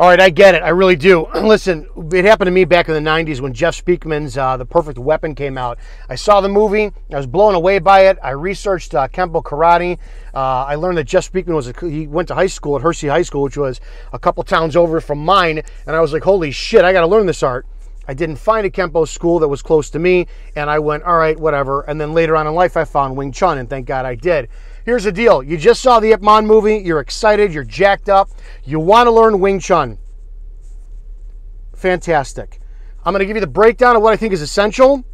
All right, I get it. I really do. Listen, it happened to me back in the 90s when Jeff Speakman's The Perfect Weapon came out. I saw the movie. I was blown away by it. I researched Kempo Karate. I learned that Jeff Speakman he went to high school at Hersey High School, which was a couple towns over from mine. And I was like, holy shit, I got to learn this art. I didn't find a Kempo school that was close to me. And I went, all right, whatever. And then later on in life, I found Wing Chun. And thank God I did. Here's the deal. You just saw the Ip Man movie. You're excited. You're jacked up. You want to learn Wing Chun. Fantastic. I'm going to give you the breakdown of what I think is essential,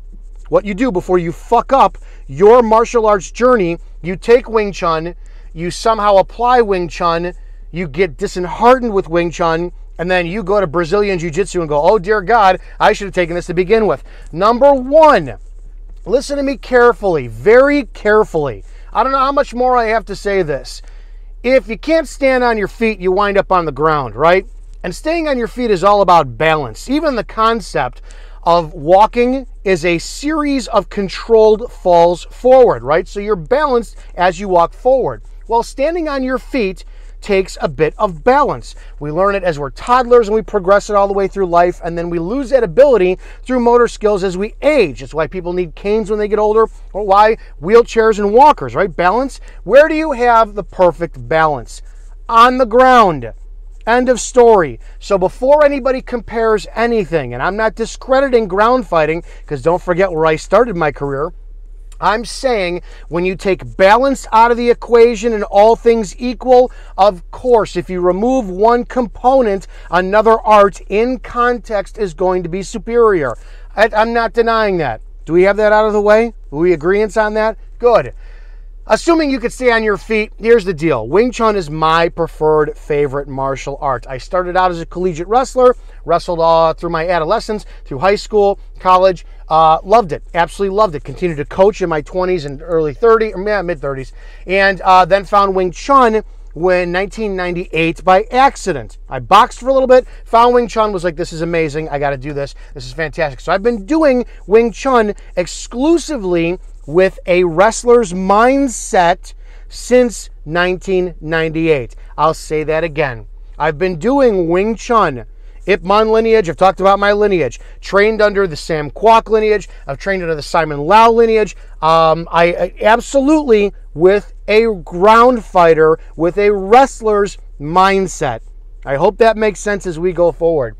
what you do before you fuck up your martial arts journey. You take Wing Chun. You somehow apply Wing Chun. You get disheartened with Wing Chun. And then you go to Brazilian Jiu-Jitsu and go, oh, dear God, I should have taken this to begin with. Number one, listen to me carefully, very carefully. I don't know how much more I have to say this. If you can't stand on your feet, you wind up on the ground, right? And staying on your feet is all about balance. Even the concept of walking is a series of controlled falls forward, right? So you're balanced as you walk forward. Well, standing on your feet takes a bit of balance. We learn it as we're toddlers and we progress it all the way through life, and then we lose that ability through motor skills as we age. It's why people need canes when they get older, or why wheelchairs and walkers, right? Balance. Where do you have the perfect balance? On the ground. End of story. So before anybody compares anything, and I'm not discrediting ground fighting, because don't forget where I started my career, I'm saying when you take balance out of the equation and all things equal, of course, if you remove one component, another art in context is going to be superior. I'm not denying that. Do we have that out of the way? Are we agreeance on that? Good. Assuming you could stay on your feet, here's the deal. Wing Chun is my preferred favorite martial art. I started out as a collegiate wrestler, wrestled through my adolescence, through high school, college. Loved it. Absolutely loved it. Continued to coach in my 20s and early 30s, or mid-30s. And then found Wing Chun in 1998 by accident. I boxed for a little bit, found Wing Chun, was like, this is amazing. I got to do this. This is fantastic. So I've been doing Wing Chun exclusively with a wrestler's mindset since 1998. I'll say that again. I've been doing Wing Chun, Ip Man lineage. I've talked about my lineage. Trained under the Sam Kwok lineage. I've trained under the Simon Lau lineage. I absolutely with a ground fighter, with a wrestler's mindset. I hope that makes sense as we go forward.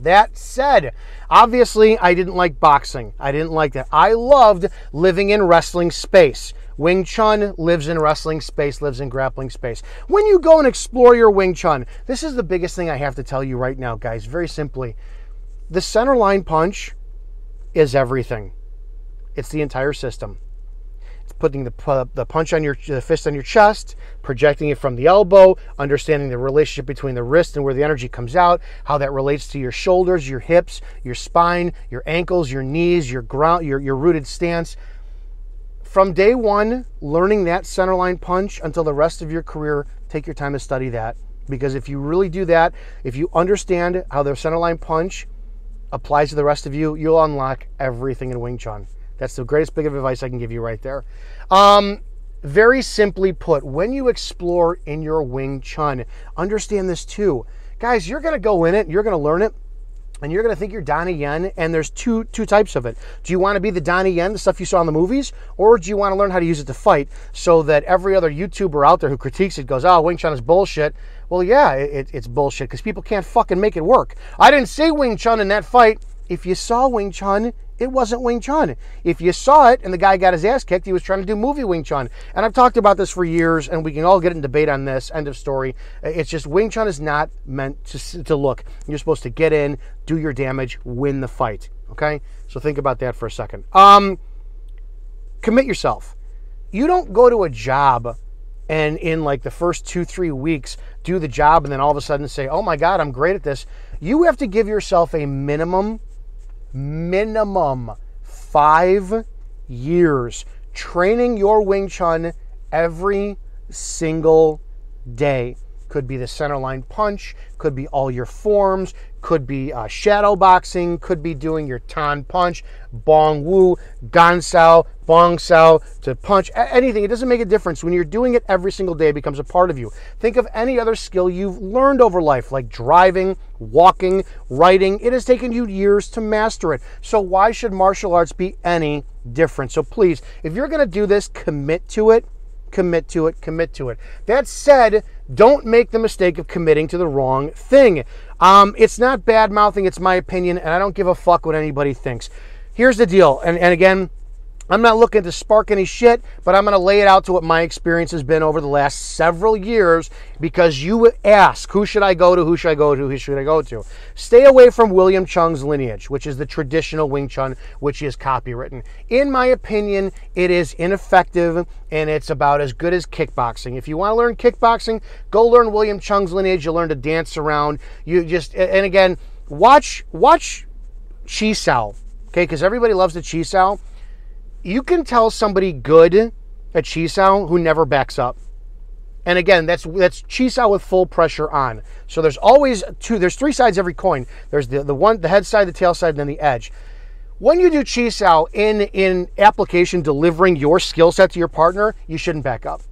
That said, obviously I didn't like boxing. I didn't like that. I loved living in wrestling space. Wing Chun lives in wrestling space, lives in grappling space. When you go and explore your Wing Chun, this is the biggest thing I have to tell you right now, guys, very simply. The center line punch is everything. It's the entire system. It's putting the punch on the fist on your chest, projecting it from the elbow, understanding the relationship between the wrist and where the energy comes out, how that relates to your shoulders, your hips, your spine, your ankles, your knees, your ground, your rooted stance. From day one, learning that centerline punch until the rest of your career, take your time to study that. Because if you really do that, if you understand how the centerline punch applies to the rest of you, you'll unlock everything in Wing Chun. That's the greatest bit of advice I can give you right there. Very simply put, when you explore in your Wing Chun, understand this too. Guys, you're going to go in it, you're going to learn it, and you're going to think you're Donnie Yen, and there's two types of it. Do you want to be the Donnie Yen, the stuff you saw in the movies, or do you want to learn how to use it to fight so that every other YouTuber out there who critiques it goes, oh, Wing Chun is bullshit. Well, yeah, it's bullshit because people can't fucking make it work. I didn't see Wing Chun in that fight. If you saw Wing Chun, it wasn't Wing Chun. If you saw it and the guy got his ass kicked, he was trying to do movie Wing Chun. And I've talked about this for years, and we can all get in debate on this. End of story. It's just Wing Chun is not meant to look. You're supposed to get in, do your damage, win the fight. Okay? So think about that for a second. Commit yourself. You don't go to a job and in like the first 2-3 weeks do the job and then all of a sudden say, oh my God, I'm great at this. You have to give yourself a minimum 5 years training your Wing Chun every single day. could be the centerline punch, could be all your forms, could be shadow boxing, could be doing your tan punch, bong wu, gan sao, bong sao to punch, anything. It doesn't make a difference. When you're doing it every single day, it becomes a part of you. Think of any other skill you've learned over life, like driving, walking, writing. It has taken you years to master it. So why should martial arts be any different? So please, if you're gonna do this, commit to it. Commit to it, commit to it. That said, don't make the mistake of committing to the wrong thing. It's not bad mouthing, it's my opinion, and I don't give a fuck what anybody thinks. Here's the deal, and again, I'm not looking to spark any shit, but I'm going to lay it out to what my experience has been over the last several years, because you ask, who should I go to, who should I go to, who should I go to? Stay away from William Chung's lineage, which is the traditional Wing Chun, which is copywritten. In my opinion, it is ineffective, and it's about as good as kickboxing. If you want to learn kickboxing, go learn William Chung's lineage. You'll learn to dance around. You just, and again, watch Chi Sao, okay, because everybody loves the Chi Sao. You can tell somebody good at Chi Sao who never backs up. And again, that's Chi Sao with full pressure on. So there's always there's three sides every coin. There's the head side, the tail side, and then the edge. When you do Chi Sao in application, delivering your skill set to your partner, you shouldn't back up.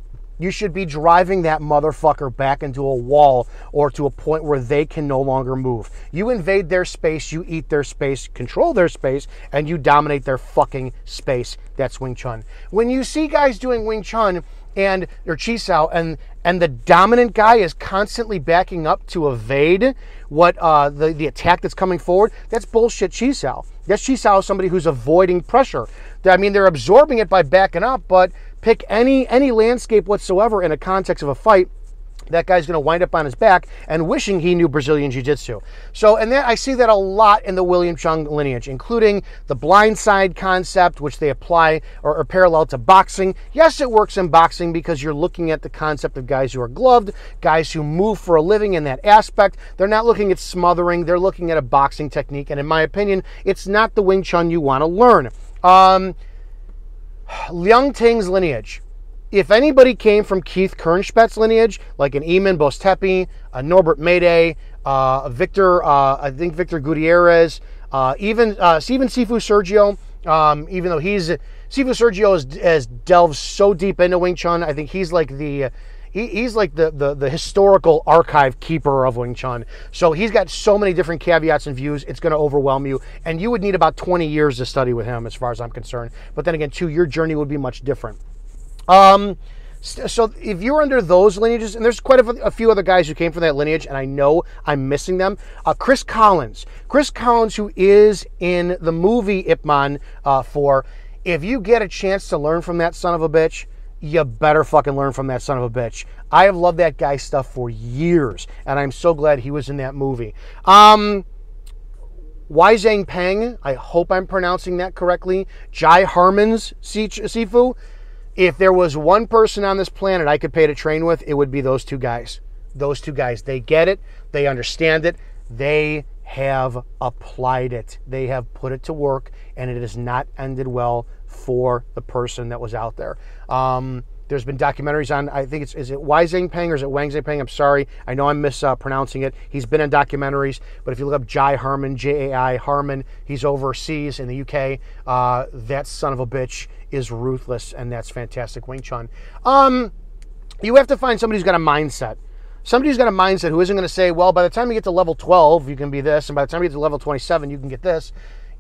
You should be driving that motherfucker back into a wall or to a point where they can no longer move. You invade their space, you eat their space, control their space, and you dominate their fucking space. That's Wing Chun. When you see guys doing Wing Chun or Chi Sao and the dominant guy is constantly backing up to evade what the attack that's coming forward, that's bullshit Chi Sao. That's Chi Sao is somebody who's avoiding pressure. I mean, they're absorbing it by backing up, but pick any landscape whatsoever in a context of a fight, that guy's going to wind up on his back and wishing he knew Brazilian Jiu-Jitsu. So, and that, I see that a lot in the William Chung lineage, including the blind side concept, which they apply or parallel to boxing. Yes, it works in boxing because you're looking at the concept of guys who are gloved, guys who move for a living in that aspect. They're not looking at smothering. They're looking at a boxing technique. And in my opinion, it's not the Wing Chun you want to learn. Liang Ting's lineage. If anybody came from Keith Kernspet's lineage, like an Eamon Bostepi, a Norbert Mayday, Victor Gutierrez, even Sifu Sergio, even though Sifu Sergio has delved so deep into Wing Chun, I think he's like the historical archive keeper of Wing Chun. So he's got so many different caveats and views, it's going to overwhelm you. And you would need about 20 years to study with him, as far as I'm concerned. But then again, too, your journey would be much different. So if you're under those lineages, and there's quite a few other guys who came from that lineage, and I know I'm missing them. Chris Collins, who is in the movie Ip Man 4, if you get a chance to learn from that son of a bitch, you better fucking learn from that son of a bitch. I have loved that guy's stuff for years, and I'm so glad he was in that movie. Weizhang Peng, I hope I'm pronouncing that correctly. Jai Harmon's Sifu. If there was one person on this planet I could pay to train with, it would be those two guys. Those two guys, they get it, they understand it, they have applied it. They have put it to work, and it has not ended well for the person that was out there. There's been documentaries on, I think is it Weizhang Peng or is it Wang Zhang Peng? I'm sorry, I know I'm mispronouncing it. He's been in documentaries, but if you look up Jai Harmon, J-A-I Harmon, he's overseas in the UK. That son of a bitch is ruthless, and that's fantastic Wing Chun. You have to find somebody who's got a mindset. Somebody who's got a mindset who isn't going to say, well, by the time you get to level 12, you can be this, and by the time you get to level 27, you can get this.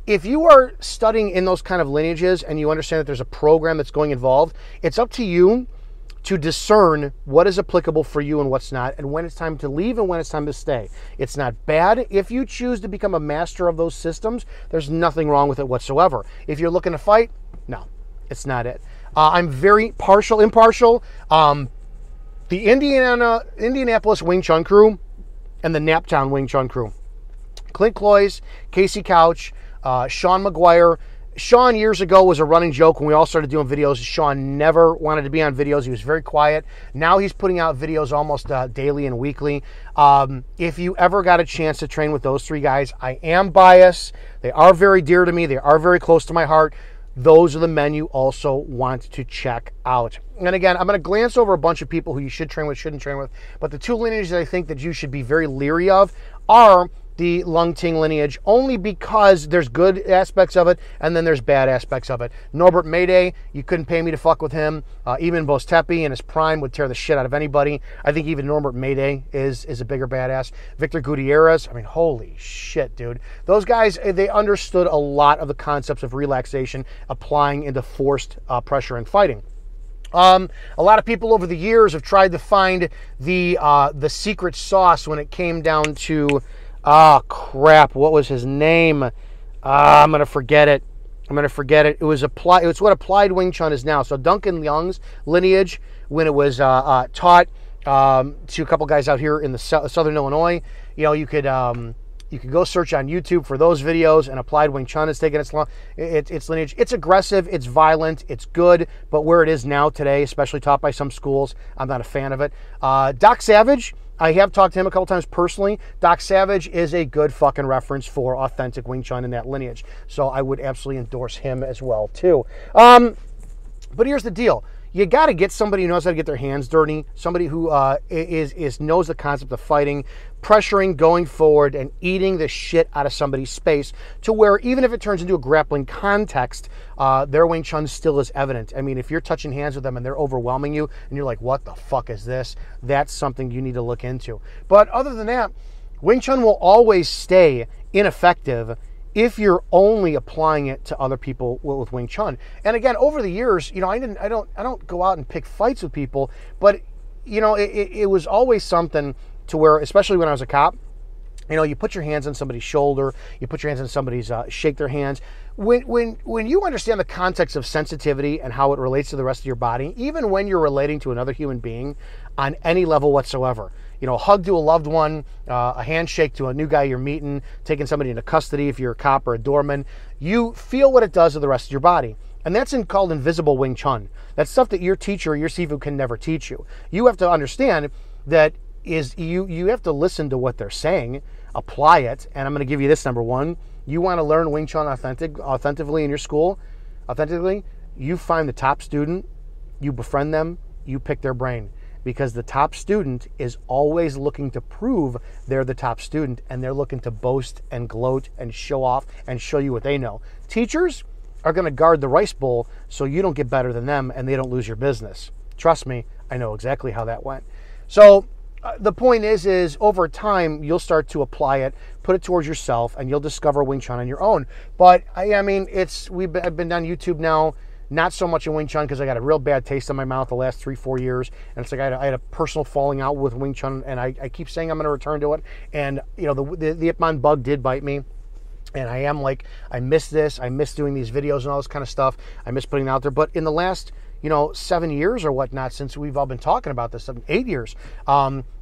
If you are studying in those kind of lineages and you understand that there's a program that's going involved, it's up to you to discern what is applicable for you and what's not, and when it's time to leave and when it's time to stay. It's not bad. If you choose to become a master of those systems, there's nothing wrong with it whatsoever. If you're looking to fight, no, it's not it. I'm very impartial. The Indianapolis Wing Chun crew and the Naptown Wing Chun crew. Clint Cloyes, Casey Couch, Sean McGuire. Sean years ago was a running joke when we all started doing videos. Sean never wanted to be on videos. He was very quiet. Now he's putting out videos almost daily and weekly. If you ever got a chance to train with those three guys, I am biased. They are very dear to me. They are very close to my heart. those are the men you also want to check out. And again, I'm going to glance over a bunch of people who you should train with, shouldn't train with, but the two lineages I think that you should be very leery of are the Lung Ting lineage, only because there's good aspects of it and then there's bad aspects of it. Norbert Mayday, you couldn't pay me to fuck with him. Even Boztepe in his prime would tear the shit out of anybody. I think even Norbert Mayday is a bigger badass. Victor Gutierrez, I mean, holy shit, dude. Those guys, they understood a lot of the concepts of relaxation applying into forced pressure and fighting. A lot of people over the years have tried to find the secret sauce when it came down to... ah, crap. What was his name? I'm going to forget it. It was applied. It's what applied Wing Chun is now. So Duncan Leung's lineage, when it was taught to a couple guys out here in the southern Illinois, you know, you could go search on YouTube for those videos, and applied Wing Chun has taken its lineage. It's aggressive, it's violent, it's good, but where it is now today, especially taught by some schools, I'm not a fan of it. Doc Savage, I have talked to him a couple times personally. Doc Savage is a good fucking reference for authentic Wing Chun in that lineage, so I would absolutely endorse him as well, too. But here's the deal. You got to get somebody who knows how to get their hands dirty, somebody who knows the concept of fighting, pressuring, going forward, and eating the shit out of somebody's space to where even if it turns into a grappling context, their Wing Chun still is evident. I mean, if you're touching hands with them and they're overwhelming you and you're like, what the fuck is this? That's something you need to look into. But other than that, Wing Chun will always stay ineffective if you're only applying it to other people with Wing Chun. And again, over the years, you know, I don't go out and pick fights with people, but you know, it was always something to where, especially when I was a cop, you know, you put your hands on somebody's shoulder, you put your hands on somebody's shake their hands. When you understand the context of sensitivity and how it relates to the rest of your body, even when you're relating to another human being on any level whatsoever, you know, a hug to a loved one, a handshake to a new guy you're meeting, taking somebody into custody if you're a cop or a doorman, you feel what it does to the rest of your body. And that's called invisible Wing Chun. That's stuff that your teacher or your Sifu can never teach you. You have to understand that you have to listen to what they're saying, apply it, and I'm going to give you this, number one. You want to learn Wing Chun authentically in your school, you find the top student, you befriend them, you pick their brain. Because the top student is always looking to prove they're the top student, and they're looking to boast and gloat and show off and show you what they know. Teachers are going to guard the rice bowl so you don't get better than them and they don't lose your business. Trust me, I know exactly how that went. So the point is over time, you'll start to apply it, put it towards yourself, and you'll discover Wing Chun on your own. But I mean, I've been on YouTube now. Not so much in Wing Chun because I got a real bad taste in my mouth the last 3-4 years. And it's like I had a personal falling out with Wing Chun, and I keep saying I'm going to return to it. And, you know, the Ip Man bug did bite me. And I am like, I miss this. I miss doing these videos and all this kind of stuff. I miss putting it out there. But in the last, you know, 7 years or whatnot, since we've all been talking about this, 7-8 years,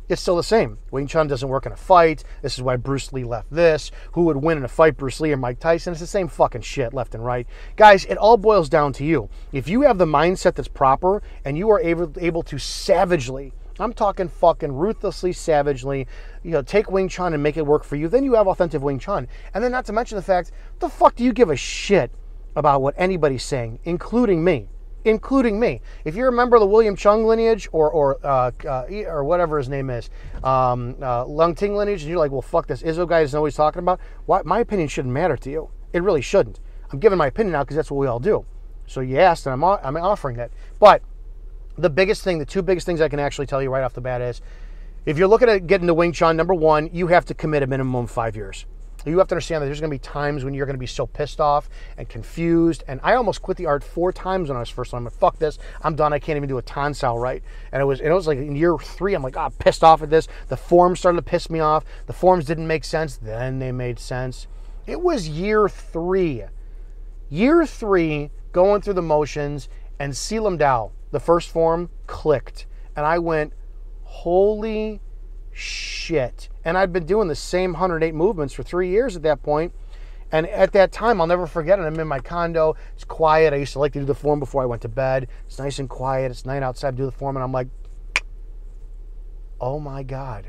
it's still the same. Wing Chun doesn't work in a fight. This is why Bruce Lee left this. Who would win in a fight, Bruce Lee or Mike Tyson? It's the same fucking shit left and right. Guys, it all boils down to you. If you have the mindset that's proper and you are able to savagely, I'm talking fucking ruthlessly, savagely, you know, take Wing Chun and make it work for you, then you have authentic Wing Chun. And then not to mention the fact, the fuck do you give a shit about what anybody's saying, including me? If you remember the William Chung lineage or whatever his name is, Lung Ting lineage, and you're like, well, fuck, this Izzo guy doesn't know what he's talking about. Why? My opinion shouldn't matter to you. It really shouldn't. I'm giving my opinion out because that's what we all do. So you asked, and I'm offering that. But the two biggest things I can actually tell you right off the bat is, if you're looking at getting to Wing Chun, number one, you have to commit a minimum of 5 years. You have to understand that there's going to be times when you're going to be so pissed off and confused. And I almost quit the art 4 times when I was first on. I'm like, fuck this. I'm done. I can't even do a tonsile right. And it was like in year 3, I'm like, ah, pissed off at this. The forms started to piss me off. The forms didn't make sense. Then they made sense. It was year 3. Year 3, going through the motions, and Selim Dao, the first form, clicked. And I went, holy shit. And I'd been doing the same 108 movements for 3 years at that point. And at that time, I'll never forget it. I'm in my condo. It's quiet. I used to like to do the form before I went to bed. It's nice and quiet. It's night outside. I do the form. And I'm like, oh my God.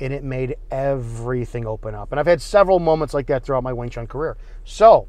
And it made everything open up. And I've had several moments like that throughout my Wing Chun career. So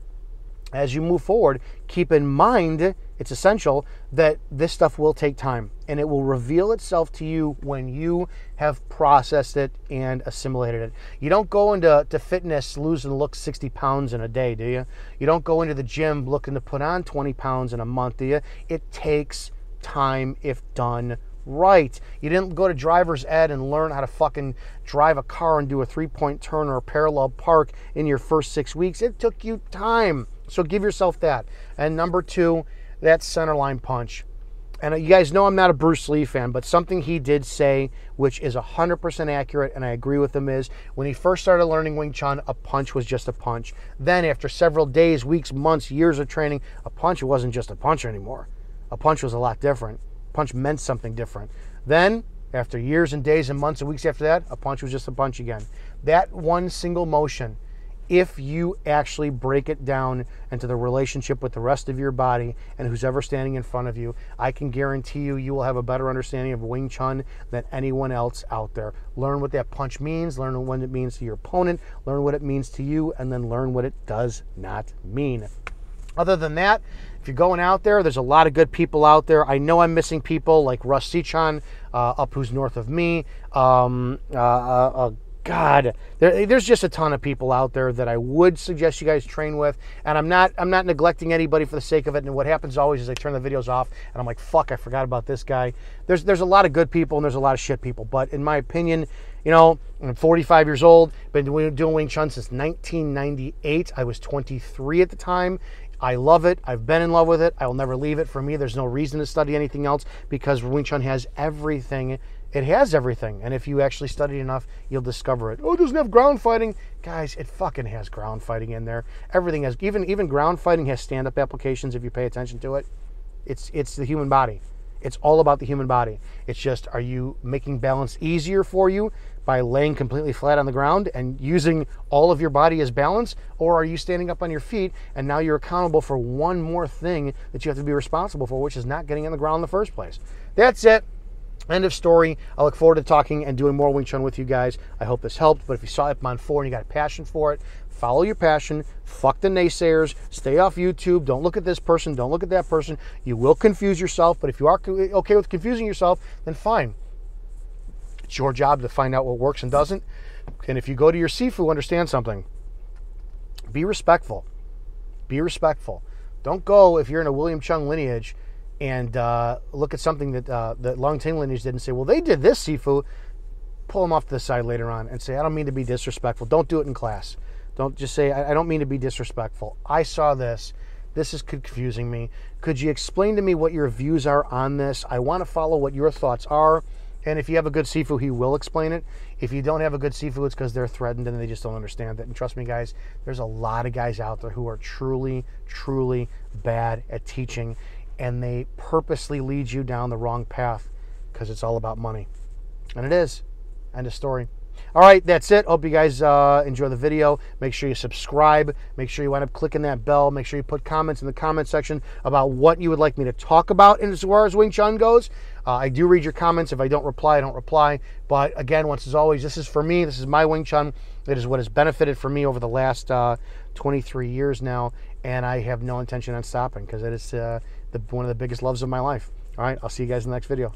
as you move forward, keep in mind, it's essential that this stuff will take time and it will reveal itself to you when you have processed it and assimilated it. You don't go into fitness losing, look, 60 pounds in a day, do you? You don't go into the gym looking to put on 20 pounds in a month, do you? It takes time if done right. You didn't go to driver's ed and learn how to fucking drive a car and do a three-point turn or a parallel park in your first 6 weeks. It took you time. So give yourself that. And number two, that centerline punch. And you guys know I'm not a Bruce Lee fan, but something he did say, which is 100% accurate, and I agree with him, is when he first started learning Wing Chun, a punch was just a punch. Then after several days, weeks, months, years of training, a punch wasn't just a punch anymore. A punch was a lot different. A punch meant something different. Then, after years and days and months and weeks after that, a punch was just a punch again. That one single motion, if you actually break it down into the relationship with the rest of your body and who's ever standing in front of you, I can guarantee you, you will have a better understanding of Wing Chun than anyone else out there. Learn what that punch means, learn what it means to your opponent, learn what it means to you, and then learn what it does not mean. Other than that, if you're going out there, there's a lot of good people out there. I know I'm missing people like Russ Sichon, up who's north of me. God, there's just a ton of people out there that I would suggest you guys train with, and I'm not neglecting anybody for the sake of it. And what happens always is I turn the videos off, and I'm like, fuck, I forgot about this guy. There's a lot of good people, and there's a lot of shit people. But in my opinion, you know, I'm 45 years old, been doing Wing Chun since 1998. I was 23 at the time. I love it. I've been in love with it. I will never leave it. For me, there's no reason to study anything else because Wing Chun has everything. It has everything, and if you actually study enough, you'll discover it. Oh, it doesn't have ground fighting. Guys, it fucking has ground fighting in there. Everything has, even ground fighting has stand-up applications if you pay attention to it. It's the human body. It's all about the human body. It's just, are you making balance easier for you by laying completely flat on the ground and using all of your body as balance, or are you standing up on your feet and now you're accountable for one more thing that you have to be responsible for, which is not getting on the ground in the first place? That's it. End of story. I look forward to talking and doing more Wing Chun with you guys. I hope this helped, but if you saw Ip Man 4 and you got a passion for it, follow your passion. Fuck the naysayers. Stay off YouTube. Don't look at this person. Don't look at that person. You will confuse yourself, but if you are okay with confusing yourself, then fine. It's your job to find out what works and doesn't. And if you go to your Sifu, understand something. Be respectful. Be respectful. Don't go, if you're in a William Chung lineage, and look at something that that Long Ting lineage did and say, well, they did this, Sifu. Pull them off to the side later on and say, I don't mean to be disrespectful. Don't do it in class. Don't just say, I don't mean to be disrespectful. I saw this. This is confusing me. Could you explain to me what your views are on this? I want to follow what your thoughts are. And if you have a good Sifu, he will explain it. If you don't have a good Sifu, it's because they're threatened and they just don't understand it. And trust me, guys, there's a lot of guys out there who are truly, truly bad at teaching. And they purposely lead you down the wrong path because it's all about money. And it is. End of story. All right, that's it. Hope you guys enjoy the video. Make sure you subscribe. Make sure you wind up clicking that bell. Make sure you put comments in the comment section about what you would like me to talk about as far as Wing Chun goes. I do read your comments. If I don't reply, I don't reply. But again, once as always, this is for me. This is my Wing Chun. It is what has benefited for me over the last 23 years now. And I have no intention on stopping because it is one of the biggest loves of my life. All right, I'll see you guys in the next video.